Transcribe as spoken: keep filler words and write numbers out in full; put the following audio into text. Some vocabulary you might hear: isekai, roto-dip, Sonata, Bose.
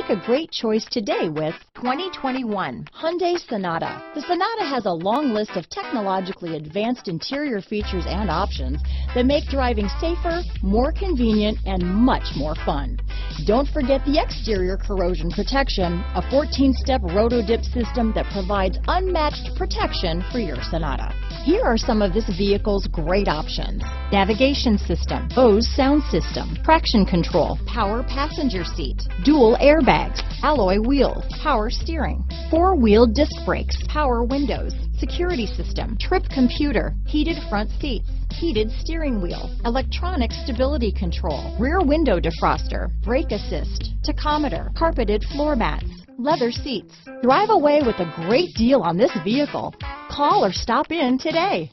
Make a great choice today with twenty twenty-one Hyundai Sonata. The Sonata has a long list of technologically advanced interior features and options that make driving safer, more convenient, and much more fun. Don't forget the exterior corrosion protection, a fourteen-step roto-dip system that provides unmatched protection for your Sonata. Here are some of this vehicle's great options: navigation system, Bose sound system, traction control, power passenger seat, dual airbags, alloy wheels, power steering, four-wheel disc brakes, power windows, security system, trip computer, heated front seats, heated steering wheel, electronic stability control, rear window defroster, brake assist, tachometer, carpeted floor mats, leather seats. Drive away with a great deal on this vehicle. Call or stop in today.